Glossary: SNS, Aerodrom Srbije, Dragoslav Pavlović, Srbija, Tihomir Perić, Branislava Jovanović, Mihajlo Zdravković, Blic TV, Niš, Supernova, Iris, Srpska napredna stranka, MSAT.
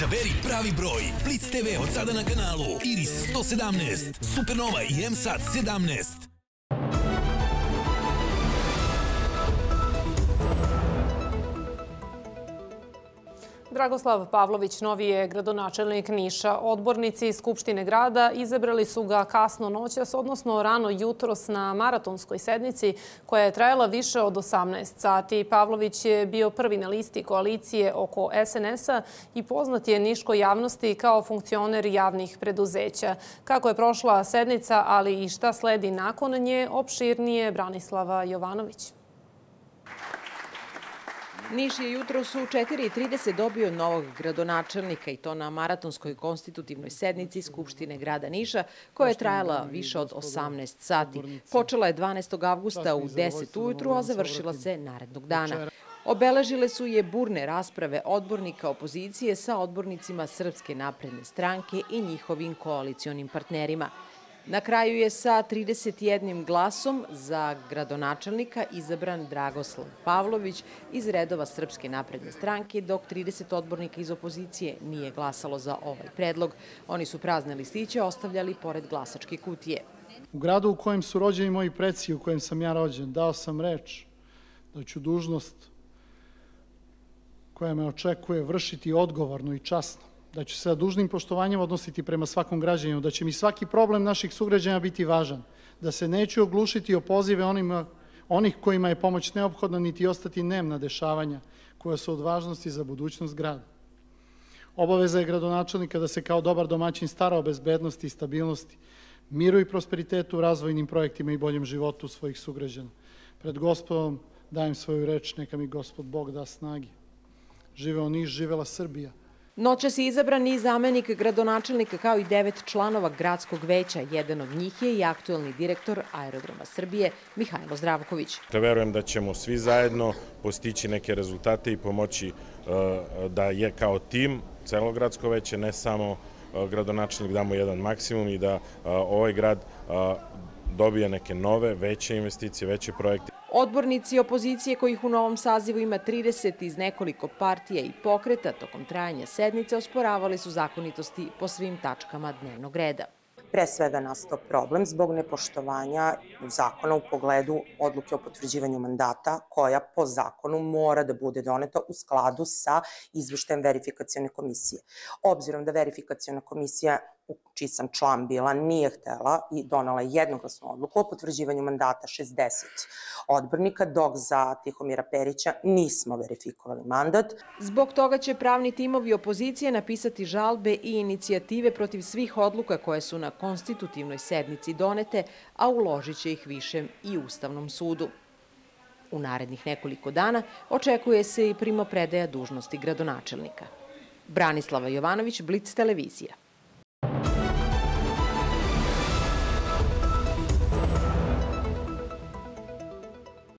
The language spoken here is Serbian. Izaberi pravi broj. Blic TV od sada na kanalu Iris 117, Supernova i MSAT 17. Dragoslav Pavlović novi je gradonačelnik Niša. Odbornici iz Skupštine grada izabrali su ga kasno noćas, odnosno rano jutros na maratonskoj sednici koja je trajala više od 18 sati. Pavlović je bio prvi na listi koalicije oko SNS-a i poznat je niškoj javnosti kao funkcioner javnih preduzeća. Kako je prošla sednica, ali i šta sledi nakon nje, opširnije Branislava Jovanović. Niš je jutros u 4:30 dobio novog gradonačelnika i to na maratonskoj konstitutivnoj sednici Skupštine grada Niša koja je trajala više od 18 sati. Počela je 12. avgusta u 10 ujutru, a završila se narednog dana. Obeležile su je burne rasprave odbornika opozicije sa odbornicima Srpske napredne stranke i njihovim koalicionim partnerima. Na kraju je sa 31 glasom za gradonačelnika izabran Dragoslav Pavlović iz redova Srpske napredne stranke, dok 30 odbornika iz opozicije nije glasalo za ovaj predlog. Oni su prazne listiće ostavljali pored glasačke kutije. U gradu u kojem su rođeni moji preci, u kojem sam ja rođen, dao sam reč da ću dužnost koja me očekuje vršiti odgovorno i časno, da ću se sa dužnim poštovanjem odnositi prema svakom građaninu, da će mi svaki problem naših sugrađana biti važan, da se neću oglušiti o pozive onih kojima je pomoć neophodna, niti ostati nem na dešavanja koja su od važnosti za budućnost grada. Obaveza je gradonačelnika da se kao dobar domaćin stara o bezbednosti i stabilnosti, miru i prosperitetu, razvojnim projektima i boljem životu svojih sugrađana. Pred Gospodom dajem svoju reč, neka mi Gospod Bog da snage. Živeo Niš, živela Srbija. Noćas je izabran i zamenik gradonačelnika kao i 9 članova gradskog veća. Jedan od njih je i aktuelni direktor Aerodroma Srbije Mihajlo Zdravković. Verujem da ćemo svi zajedno postići neke rezultate i pomoći da je kao tim celo gradsko veće, ne samo gradonačelnik, damo jedan maksimum i da ovaj grad dobije neke nove, veće investicije, veće projekte. Odbornici opozicije, kojih u novom sazivu ima 30 iz nekoliko partija i pokreta, tokom trajanja sednice osporavali su zakonitosti po svim tačkama dnevnog reda. Pre svega nastao problem zbog nepoštovanja zakona u pogledu odluke o potvrđivanju mandata koja po zakonu mora da bude doneta u skladu sa izveštajem verifikacione komisije. Obzirom da verifikaciona komisija, u čiji sam član bila, nije htela i donala jednoglasnu odluku o potvrđivanju mandata 60 odbornika, dok za Tihomira Perića nismo verifikovali mandat. Zbog toga će pravni timovi opozicije napisati žalbe i inicijative protiv svih odluka koje su na konstitutivnoj sednici donete, a uložit će ih višem i Ustavnom sudu. U narednih nekoliko dana očekuje se i primopredaja dužnosti gradonačelnika. Branislava Jovanović, Blic televizija.